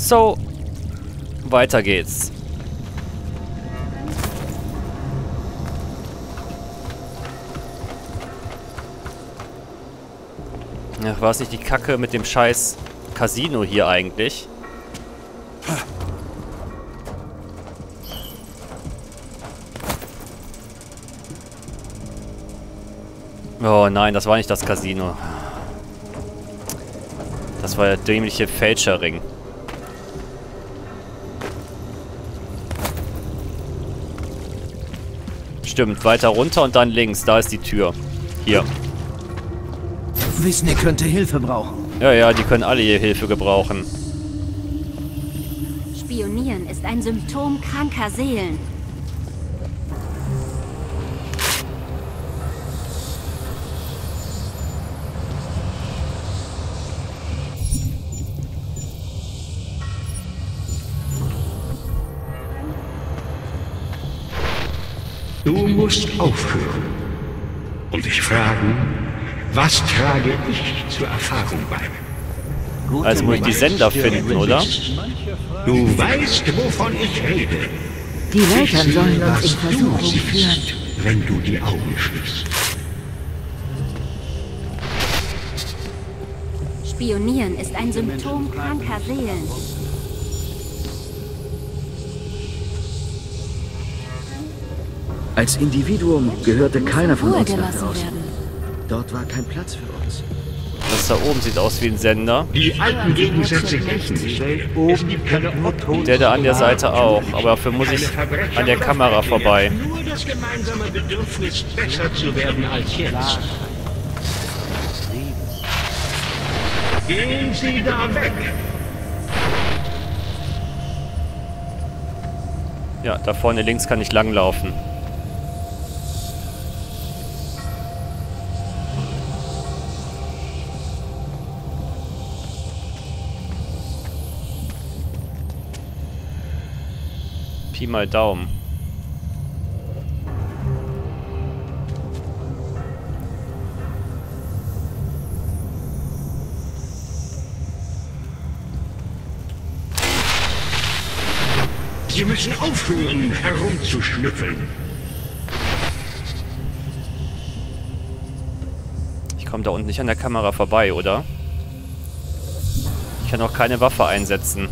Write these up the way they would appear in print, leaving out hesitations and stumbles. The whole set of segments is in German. So, weiter geht's. Ach, war es nicht die Kacke mit dem scheiß Casino hier eigentlich? Oh nein, das war nicht das Casino. Das war der dämliche Fälscherring. Stimmt, weiter runter und dann links. Da ist die Tür. Hier. Wisnik könnte Hilfe brauchen. Ja, ja, die können alle hier Hilfe gebrauchen. Spionieren ist ein Symptom kranker Seelen. Du musst aufhören und dich fragen, was trage ich zur Erfahrung bei? Also muss ich die Sender finden, oder? Du weißt, wovon ich rede. Die Eltern sollen uns in Versuchung führen, wenn du die Augen schließt. Spionieren ist ein Symptom kranker Seelen. Als Individuum gehörte keiner von uns nach draußen. Dort war kein Platz für uns. Das da oben sieht aus wie ein Sender. Die alten Gegensätze gelten nicht. Es gibt keine Option. Der da an der Seite auch. Aber dafür muss ich an der Kamera vorbei. Nur das gemeinsame Bedürfnis, besser zu werden als jetzt. Gehen Sie da weg! Ja, da vorne links kann ich langlaufen. Pi mal Daumen. Sie müssen aufhören, herumzuschnüffeln. Ich komme da unten nicht an der Kamera vorbei, oder? Ich kann auch keine Waffe einsetzen.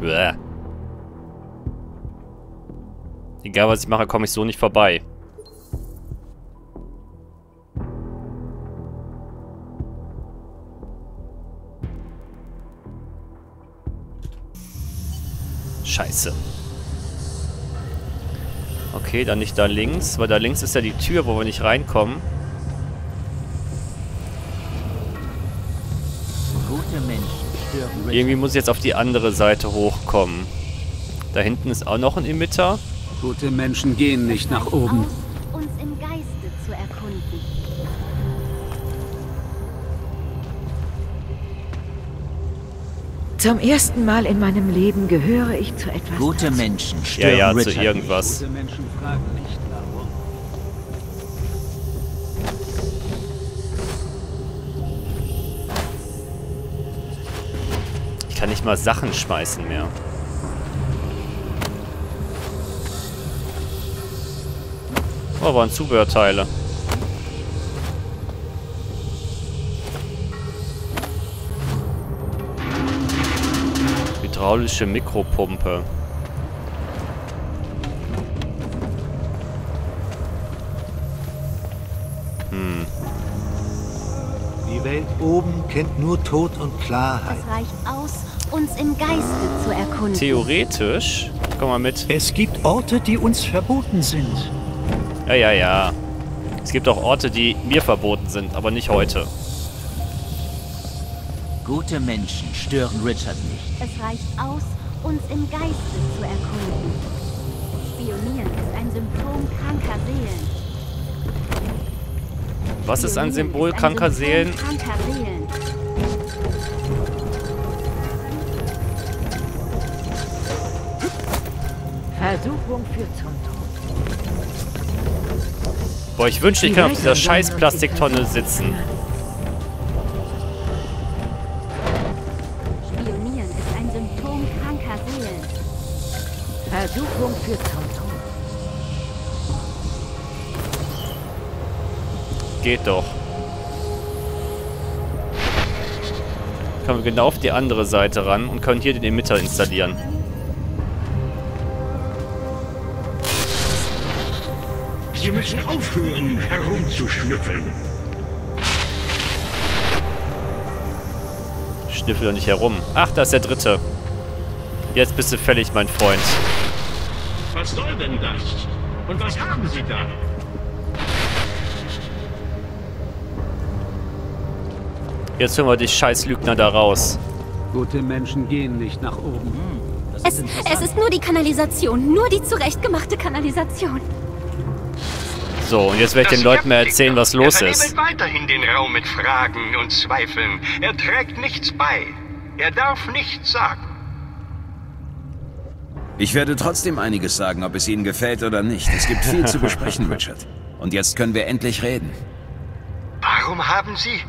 Bäh. Egal was ich mache, komme ich so nicht vorbei. Scheiße. Okay, dann nicht da links, weil da links ist ja die Tür, wo wir nicht reinkommen. Irgendwie muss ich jetzt auf die andere Seite hochkommen. Da hinten ist auch noch ein Emitter. Gute Menschen gehen nicht nach oben. Auf, uns im Geiste zu erkunden. Zum ersten Mal in meinem Leben gehöre ich zu etwas. Gute Menschen stören ja, Richard. Zu irgendwas. Gute Menschen fragen nicht darum. Ich kann nicht mal Sachen schmeißen mehr. Oh, waren Zubehörteile. Hydraulische Mikropumpe. Die Welt oben kennt nur Tod und Klarheit. Es reicht aus, uns im Geiste zu erkunden. Theoretisch. Komm mal mit. Es gibt Orte, die uns verboten sind. Ja, ja, ja. Es gibt auch Orte, die mir verboten sind, aber nicht heute. Gute Menschen stören Richard nicht. Es reicht aus, uns im Geiste zu erkunden. Spionieren ist ein Symptom kranker Seelen. Was ist ein Symbol kranker Seelen? Versuchung führt zum Tod. Boah, ich wünschte, ich kann auf dieser scheiß Plastiktonne sitzen. Spionieren ist ein Symptom kranker Seelen. Versuchung führt zum Tod. Geht doch. Kommen wir genau auf die andere Seite ran und können hier den Emitter installieren. Sie müssen aufhören, herumzuschnüffeln. Schnüffel doch nicht herum. Ach, da ist der dritte. Jetzt bist du fällig, mein Freund. Was soll denn das? Und was haben Sie da? Jetzt hören wir dich, scheiß Lügner, da raus. Gute Menschen gehen nicht nach oben. Es ist nur die Kanalisation. Nur die zurechtgemachte Kanalisation. So, und jetzt werde ich den Leuten mal erzählen, was los ist. Er vernebelt weiterhin den Raum mit Fragen und Zweifeln. Er trägt nichts bei. Er darf nichts sagen. Ich werde trotzdem einiges sagen, ob es Ihnen gefällt oder nicht. Es gibt viel zu besprechen, Richard. Und jetzt können wir endlich reden. Warum haben Sie...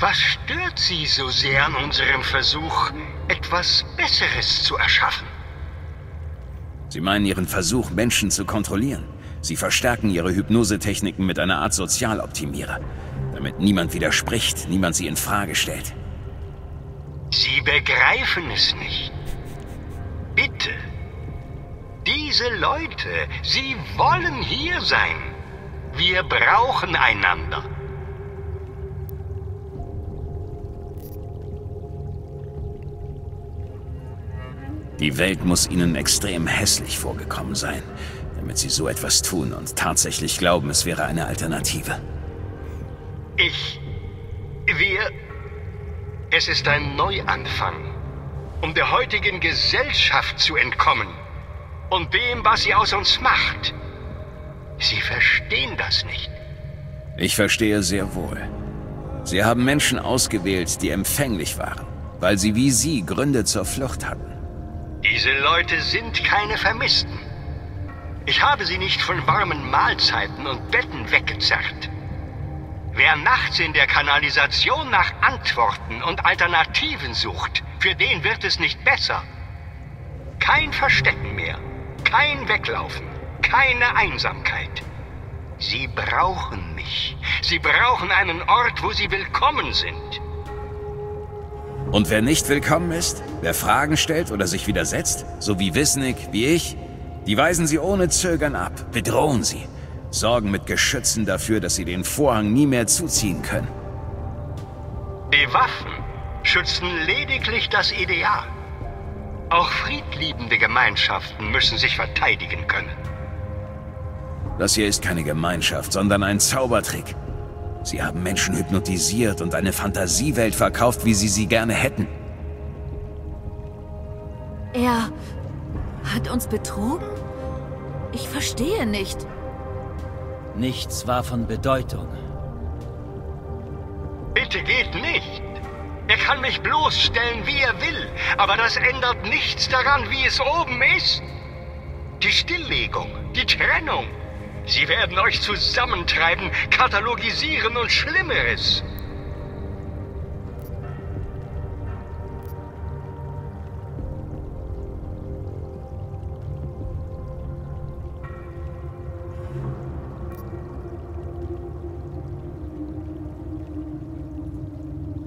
Was stört Sie so sehr an unserem Versuch, etwas Besseres zu erschaffen? Sie meinen Ihren Versuch, Menschen zu kontrollieren. Sie verstärken Ihre Hypnosetechniken mit einer Art Sozialoptimierer, damit niemand widerspricht, niemand sie in Frage stellt. Sie begreifen es nicht. Bitte. Diese Leute, sie wollen hier sein. Wir brauchen einander. Die Welt muss ihnen extrem hässlich vorgekommen sein, damit sie so etwas tun und tatsächlich glauben, es wäre eine Alternative. Es ist ein Neuanfang, um der heutigen Gesellschaft zu entkommen und dem, was sie aus uns macht. Sie verstehen das nicht. Ich verstehe sehr wohl. Sie haben Menschen ausgewählt, die empfänglich waren, weil sie wie Sie Gründe zur Flucht hatten. Diese Leute sind keine Vermissten. Ich habe sie nicht von warmen Mahlzeiten und Betten weggezerrt. Wer nachts in der Kanalisation nach Antworten und Alternativen sucht, für den wird es nicht besser. Kein Verstecken mehr, kein Weglaufen, keine Einsamkeit. Sie brauchen mich. Sie brauchen einen Ort, wo sie willkommen sind. Und wer nicht willkommen ist, wer Fragen stellt oder sich widersetzt, so wie Wisnik, wie ich, die weisen Sie ohne Zögern ab, bedrohen Sie, sorgen mit Geschützen dafür, dass Sie den Vorhang nie mehr zuziehen können. Die Waffen schützen lediglich das Ideal. Auch friedliebende Gemeinschaften müssen sich verteidigen können. Das hier ist keine Gemeinschaft, sondern ein Zaubertrick. Sie haben Menschen hypnotisiert und eine Fantasiewelt verkauft, wie sie sie gerne hätten. Er hat uns betrogen? Ich verstehe nicht. Nichts war von Bedeutung. Bitte geht nicht. Er kann mich bloßstellen, wie er will, aber das ändert nichts daran, wie es oben ist. Die Stilllegung, die Trennung. Sie werden euch zusammentreiben, katalogisieren und Schlimmeres.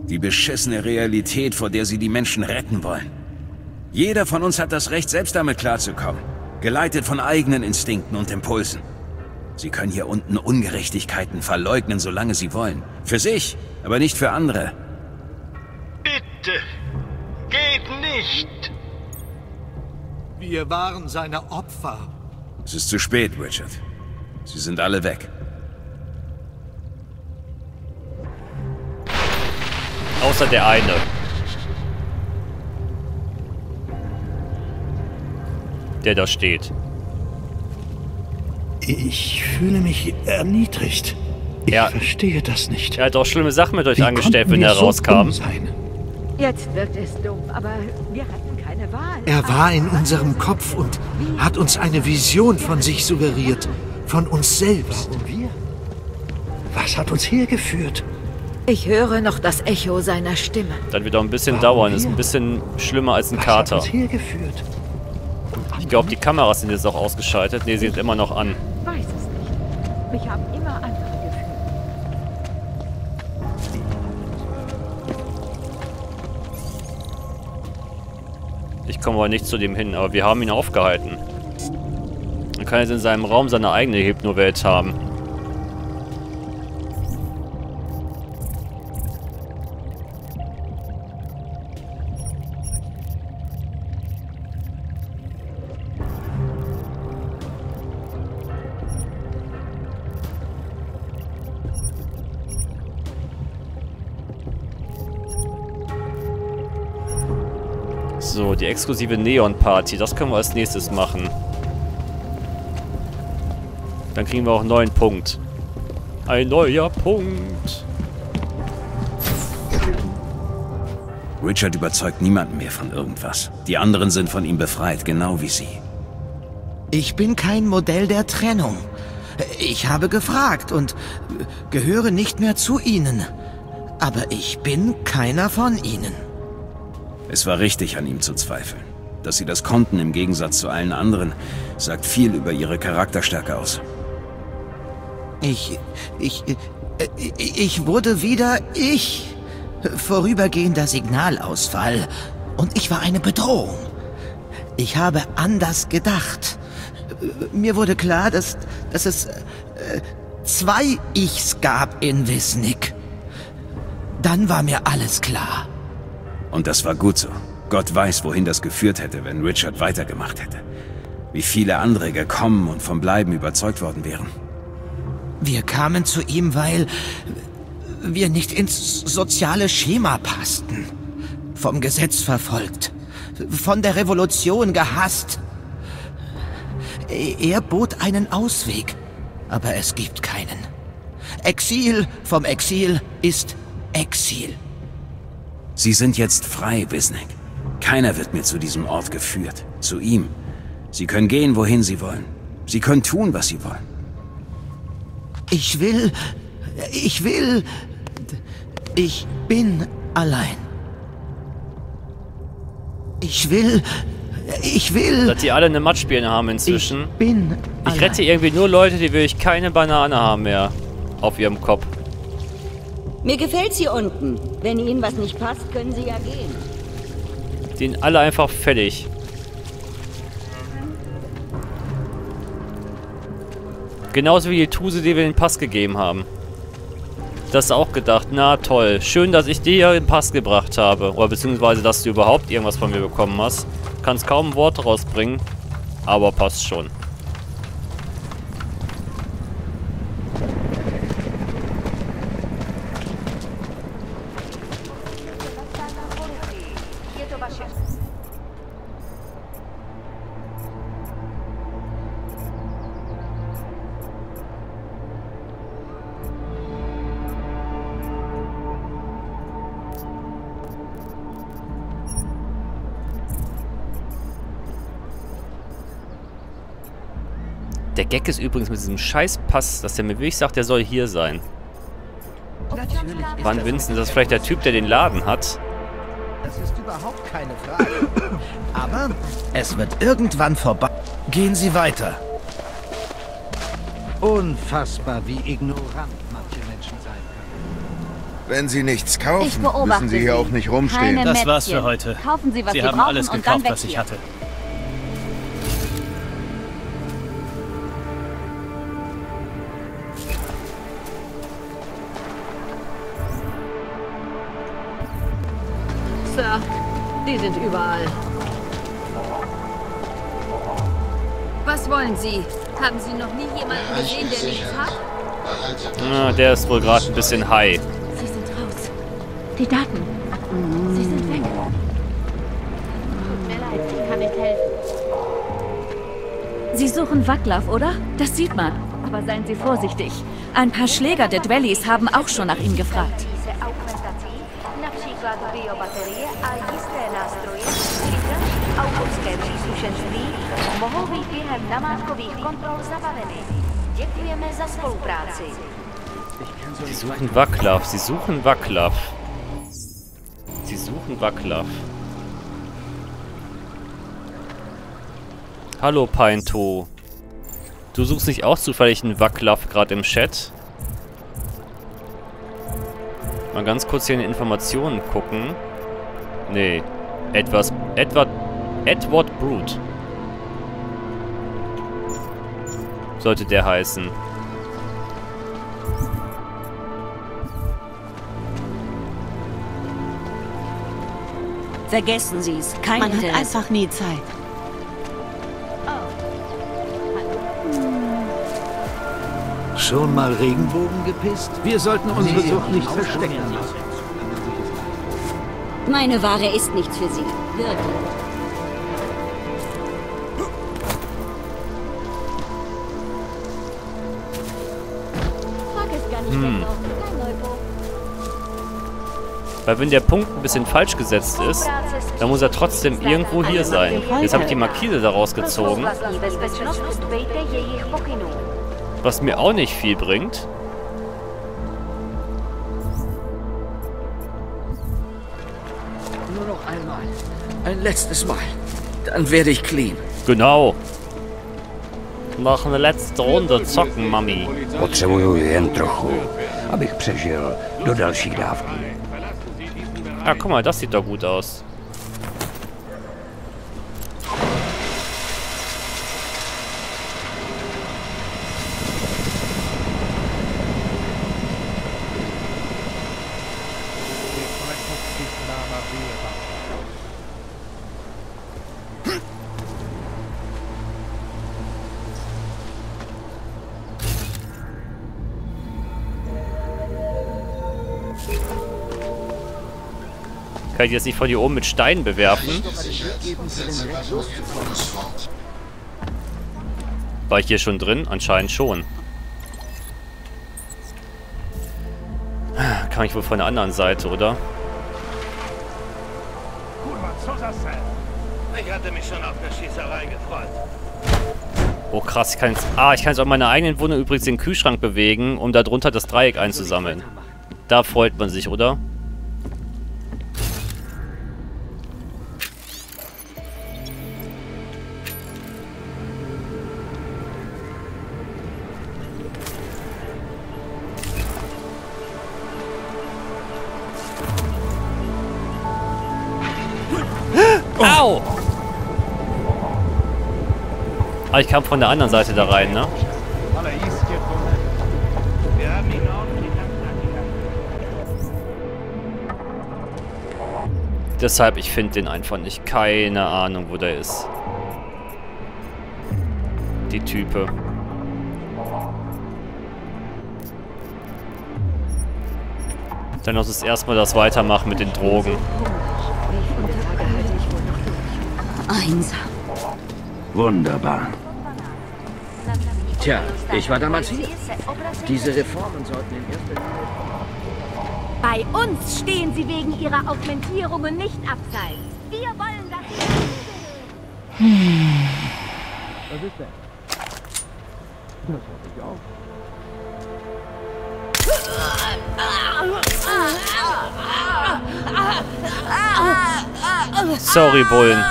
Die beschissene Realität, vor der sie die Menschen retten wollen. Jeder von uns hat das Recht, selbst damit klarzukommen, geleitet von eigenen Instinkten und Impulsen. Sie können hier unten Ungerechtigkeiten verleugnen, solange Sie wollen. Für sich, aber nicht für andere. Bitte, geht nicht! Wir waren seine Opfer. Es ist zu spät, Richard. Sie sind alle weg. Außer der eine. Der da steht. Ich fühle mich erniedrigt. Ich verstehe das nicht. Er hat auch schlimme Sachen mit euch angestellt, wenn er rauskam. Jetzt wirkt es dumm, aber wir hatten keine Wahl. Er war in unserem Kopf und hat uns eine Vision von sich suggeriert, von uns selbst. Warum wir? Was hat uns hergeführt? Ich höre noch das Echo seiner Stimme. Dann wird auch ein bisschen dauern. Ist ein bisschen schlimmer als ein Kater. Was hat uns hergeführt? Ich glaube, die Kameras sind jetzt auch ausgeschaltet. Ne, sie sind immer noch an. Ich weiß es nicht. Mich haben immer andere gefühlt. Ich komme aber nicht zu dem hin, aber wir haben ihn aufgehalten. Er kann jetzt in seinem Raum seine eigene Hypnowelt haben. So, die exklusive Neon-Party, das können wir als nächstes machen. Dann kriegen wir auch einen neuen Punkt. Ein neuer Punkt! Richard überzeugt niemanden mehr von irgendwas. Die anderen sind von ihm befreit, genau wie sie. Ich bin kein Modell der Trennung. Ich habe gefragt und gehöre nicht mehr zu ihnen. Aber ich bin keiner von ihnen. Es war richtig, an ihm zu zweifeln. Dass sie das konnten, im Gegensatz zu allen anderen, sagt viel über ihre Charakterstärke aus. Ich wurde wieder ich. Vorübergehender Signalausfall. Und ich war eine Bedrohung. Ich habe anders gedacht. Mir wurde klar, dass es zwei Ichs gab in Wisnik. Dann war mir alles klar. Und das war gut so. Gott weiß, wohin das geführt hätte, wenn Richard weitergemacht hätte. Wie viele andere gekommen und vom Bleiben überzeugt worden wären. Wir kamen zu ihm, weil wir nicht ins soziale Schema passten. Vom Gesetz verfolgt. Von der Revolution gehasst. Er bot einen Ausweg, aber es gibt keinen. Exil vom Exil ist Exil. Sie sind jetzt frei, Wisnik. Keiner wird mehr zu diesem Ort geführt. Zu ihm. Sie können gehen, wohin sie wollen. Sie können tun, was sie wollen. Ich bin allein. Dass die alle eine Matschbirne haben inzwischen. Ich rette irgendwie nur Leute, die wirklich keine Banane haben mehr. Auf ihrem Kopf. Mir gefällt's hier unten. Wenn Ihnen was nicht passt, können Sie ja gehen. Die sind alle einfach fertig. Genauso wie die Tuse, die wir den Pass gegeben haben. Das ist auch gedacht. Na toll. Schön, dass ich dir den Pass gebracht habe. Oder beziehungsweise, dass du überhaupt irgendwas von mir bekommen hast. Kannst kaum ein Wort rausbringen. Aber passt schon. Der Gag ist übrigens mit diesem Scheißpass, dass der mir wirklich sagt, der soll hier sein. Wann Vincent, das ist vielleicht der Typ, der den Laden hat? Das ist überhaupt keine Frage. Aber es wird irgendwann vorbei. Gehen Sie weiter. Unfassbar, wie ignorant manche Menschen sein können. Wenn Sie nichts kaufen, müssen Sie hier auch nicht rumstehen. Das war's für heute. Kaufen Sie, was Sie haben alles gekauft, was ich hatte. Die sind überall. Was wollen Sie? Haben Sie noch nie jemanden gesehen, der nichts hat? Na, der ist wohl gerade ein bisschen high. Sie sind raus. Die Daten. Sie sind weg. Tut mir leid, ich kann nicht helfen. Sie suchen Waclaw, oder? Das sieht man. Aber seien Sie vorsichtig. Ein paar Schläger der Dwellys haben auch schon nach ihm gefragt. usado biobaterie, a jisté nástroje, přičemž autorské příslušenství mohou být během namátkových kontrol zabaveny. Děkujeme za spolupráci. Sie suchen Waclaw, sie suchen Waclaw. Sie suchen Waclaw. Hallo Pinto. Du suchst nicht auch zufällig einen Waclaw gerade im Chat? Mal ganz kurz hier in die Informationen gucken. Nee. Edward Brute. Sollte der heißen. Vergessen Sie es. Kein Interesse. Man hat einfach nie Zeit. Schon mal Regenbogen gepisst? Wir sollten unsere Sucht nicht verstecken. Meine Ware ist nichts für Sie. Wirklich. Weil wenn der Punkt ein bisschen falsch gesetzt ist, dann muss er trotzdem irgendwo hier sein. Jetzt habe ich die Markise daraus gezogen. Was mir auch nicht viel bringt. Nur noch einmal. Ein letztes Mal. Dann werde ich clean. Genau. Noch eine letzte Runde zocken, Mami. Potrzebuję jen trochu, abych przeżył do dalszych dawki. Ah, guck mal, das sieht doch gut aus. Kann ich jetzt nicht von hier oben mit Steinen bewerfen? War ich hier schon drin? Anscheinend schon. Kann ich wohl von der anderen Seite, oder? Ich hatte mich schon auf eine Schießerei gefreut. Oh krass, ich kann jetzt... Ah, ich kann jetzt auf meiner eigenen Wohnung übrigens den Kühlschrank bewegen, um da drunter das Dreieck einzusammeln. Da freut man sich, oder? Au! Ah, ich kam von der anderen Seite da rein, ne? Deshalb, ich finde den einfach nicht. Keine Ahnung, wo der ist. Die Type. Dann lass uns erstmal das weitermachen mit den Drogen. Einsam. Wunderbar. Tja, ich war damals hier. Diese Reformen sollten im ersten Mal... Bei uns stehen sie wegen ihrer Augmentierungen nicht abseits. Wir wollen das... Was ist denn? Das hab ich auch. Sorry, Bullen.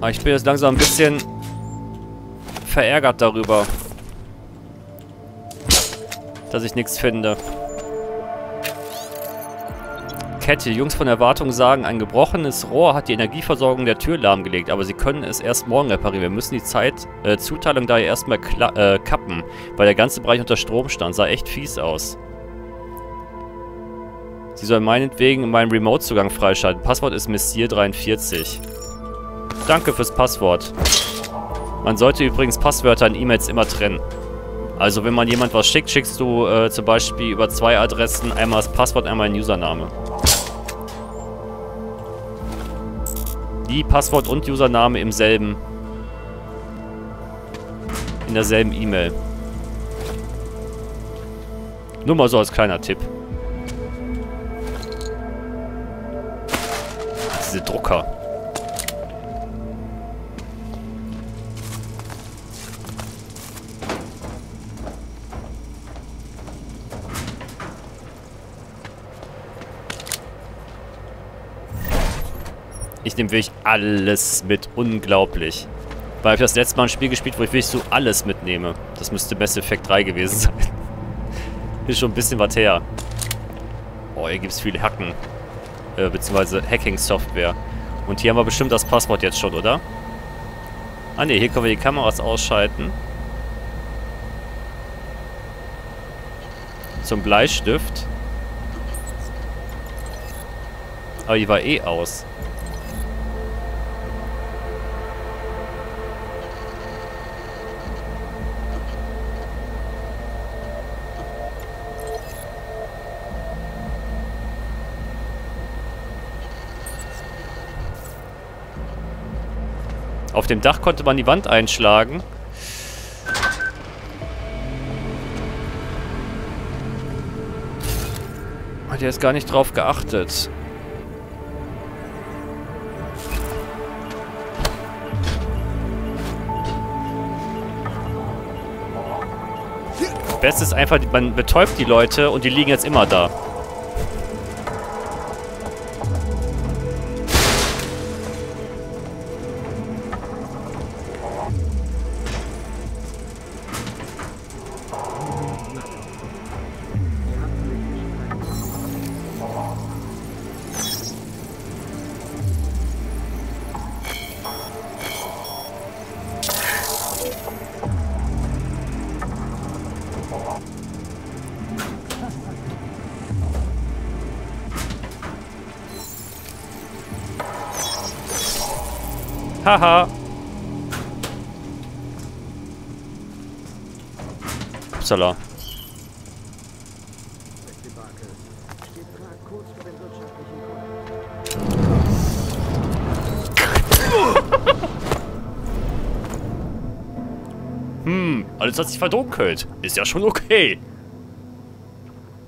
Aber ich bin jetzt langsam ein bisschen verärgert darüber, dass ich nichts finde. Kette. Jungs von der Wartung sagen, ein gebrochenes Rohr hat die Energieversorgung der Tür lahmgelegt, aber sie können es erst morgen reparieren. Wir müssen die Zuteilung daher erstmal kappen, weil der ganze Bereich unter Strom stand. Sah echt fies aus. Sie soll meinetwegen meinen Remote-Zugang freischalten. Passwort ist Messier43. Danke fürs Passwort. Man sollte übrigens Passwörter in E-Mails immer trennen. Also wenn man jemand was schickt, schickst du zum Beispiel über zwei Adressen, einmal das Passwort, einmal den Username. Die Passwort und Username im selben in derselben E-Mail. Nur mal so als kleiner Tipp. Diese Drucker. Ich nehme wirklich alles mit. Unglaublich. Weil ich das letzte Mal ein Spiel gespielt habe, wo ich wirklich so alles mitnehme. Das müsste Mass Effect 3 gewesen sein. Ist schon ein bisschen was her. Oh, hier gibt es viel Hacken. Beziehungsweise Hacking-Software. Und hier haben wir bestimmt das Passwort jetzt schon, oder? Ah ne, hier können wir die Kameras ausschalten. Zum Bleistift. Aber die war eh aus. Auf dem Dach konnte man die Wand einschlagen. Hat jetzt gar nicht drauf geachtet. Das Beste ist einfach, man betäubt die Leute und die liegen jetzt immer da. Haha. Upsala. Alles hat sich verdunkelt. Ist ja schon okay.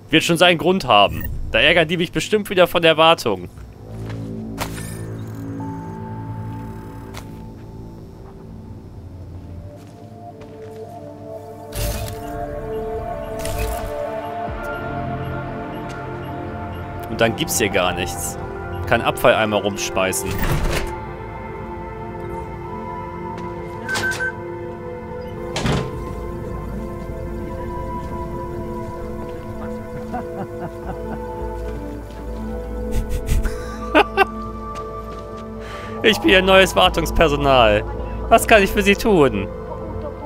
Wird schon seinen Grund haben. Da ärgern die mich bestimmt wieder von der Erwartung. Dann gibt's hier gar nichts. Kann Abfalleimer rumspeisen. Ich bin Ihr neues Wartungspersonal. Was kann ich für Sie tun?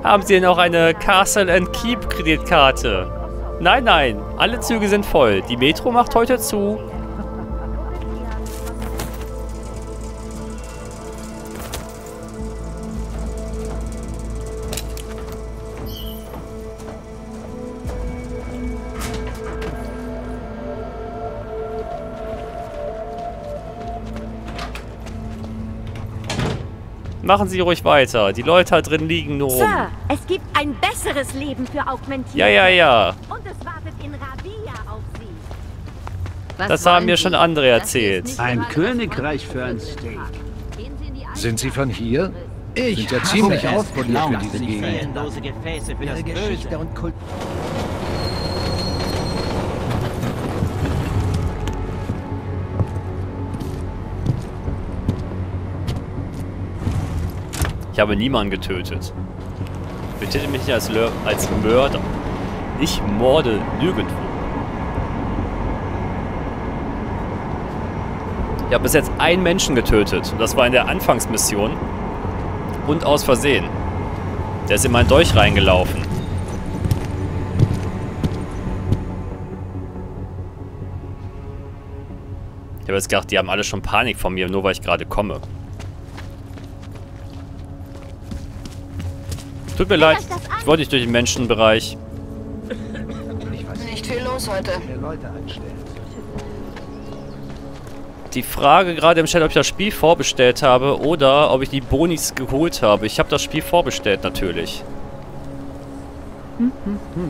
Haben Sie denn auch eine Castle and Keep Kreditkarte? Nein, nein. Alle Züge sind voll. Die Metro macht heute zu. Machen Sie ruhig weiter. Die Leute da drin liegen nur rum. Sir, es gibt ein besseres Leben für Augmentierte. Ja. Und es wartet in Rabia auf Sie. Das haben mir schon andere erzählt. Ein Königreich für ein Steak. Sind Sie von hier? Ich bin ja ziemlich aufgelaunt für diese Gegend. Ich habe niemanden getötet. Betätigt mich nicht als Mörder. Ich morde nirgendwo. Ich habe bis jetzt einen Menschen getötet. Und das war in der Anfangsmission. Und aus Versehen. Der ist in meinen Dolch reingelaufen. Ich habe jetzt gedacht, die haben alle schon Panik vor mir, nur weil ich gerade komme. Tut mir leid, ich wollte nicht durch den Menschenbereich. Nicht viel los heute. Die Frage gerade im Chat, ob ich das Spiel vorbestellt habe oder ob ich die Bonis geholt habe. Ich habe das Spiel vorbestellt natürlich.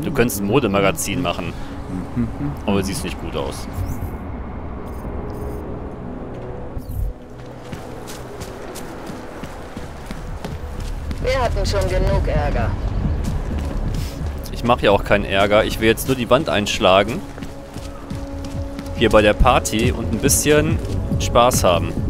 Du könntest ein Modemagazin machen. Aber siehst nicht gut aus. Wir hatten schon genug Ärger. Ich mache ja auch keinen Ärger. Ich will jetzt nur die Wand einschlagen. Hier bei der Party und ein bisschen Spaß haben.